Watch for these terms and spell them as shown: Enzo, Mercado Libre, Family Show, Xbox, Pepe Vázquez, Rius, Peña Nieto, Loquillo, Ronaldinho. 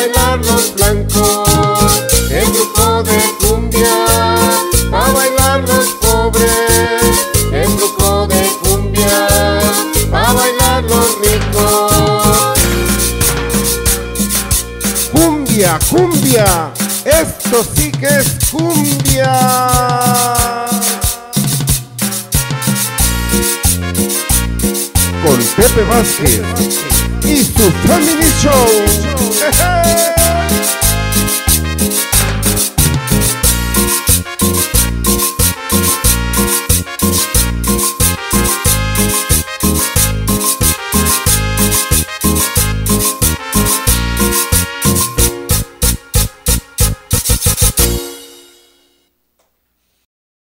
bailar los blancos, el grupo de cumbia, a bailar los pobres, el grupo de cumbia, a bailar los ricos. Cumbia, cumbia, esto sí que es cumbia. Con Pepe Vázquez y su Family Show.